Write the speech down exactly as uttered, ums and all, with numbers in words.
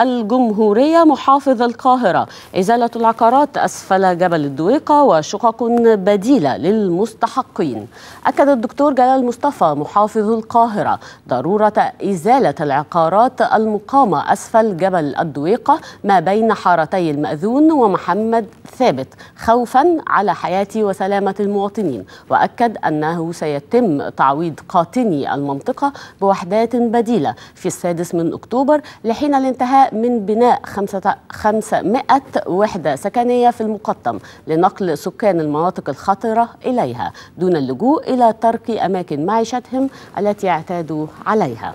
الجمهورية محافظ القاهرة إزالة العقارات أسفل جبل الدويقة وشقق بديلة للمستحقين. أكد الدكتور جلال مصطفى محافظ القاهرة ضرورة إزالة العقارات المقامة أسفل جبل الدويقة ما بين حارتي المأذون ومحمد ثابت خوفا على حياة وسلامة المواطنين، وأكد أنه سيتم تعويض قاطني المنطقة بوحدات بديلة في السادس من أكتوبر لحين الانتهاء من بناء خمسمائة وحدة سكنية في المقطم لنقل سكان المناطق الخطرة إليها دون اللجوء إلى ترك أماكن معيشتهم التي اعتادوا عليها.